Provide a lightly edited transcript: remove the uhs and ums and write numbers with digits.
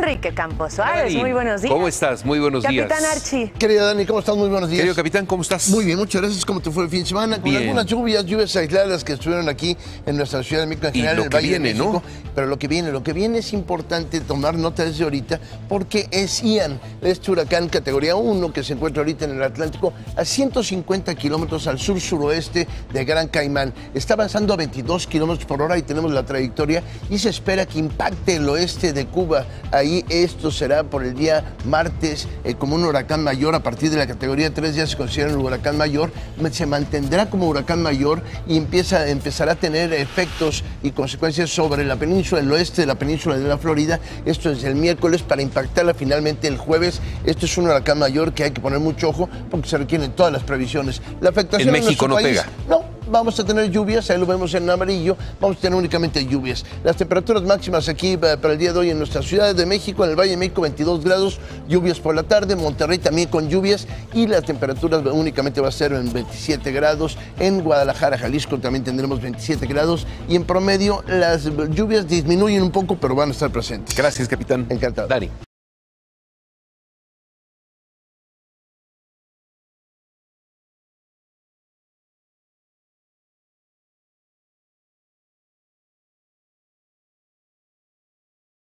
Enrique Campos Suárez, muy buenos días. ¿Cómo estás? Muy buenos días. Capitán Archie. Querida Dani, ¿cómo estás? Muy buenos días. Querido capitán, ¿cómo estás? Muy bien, muchas gracias. ¿Cómo te fue el fin de semana? Bien. Con algunas lluvias aisladas que estuvieron aquí en nuestra ciudad de México, en general, el Valle de México, ¿no? Pero lo que viene es importante tomar nota desde ahorita, porque es Ian, este huracán categoría 1 que se encuentra ahorita en el Atlántico, a 150 kilómetros al sur-suroeste de Gran Caimán. Está avanzando a 22 kilómetros por hora y tenemos la trayectoria y se espera que impacte el oeste de Cuba. Ahí esto será por el día martes como un huracán mayor. A partir de la categoría 3 ya se considera un huracán mayor, se mantendrá como huracán mayor y empezará a tener efectos y consecuencias sobre la península, el oeste de la península de la Florida. Esto es el miércoles para impactarla finalmente el jueves. Esto es un huracán mayor que hay que poner mucho ojo porque se requieren todas las previsiones. La afectación en México no pega. No. Vamos a tener lluvias, ahí lo vemos en amarillo, vamos a tener únicamente lluvias. Las temperaturas máximas aquí para el día de hoy en nuestra Ciudad de México, en el Valle de México 22 grados, lluvias por la tarde, Monterrey también con lluvias y las temperaturas únicamente va a ser en 27 grados, en Guadalajara, Jalisco también tendremos 27 grados y en promedio las lluvias disminuyen un poco pero van a estar presentes. Gracias, capitán. Encantado. Dani.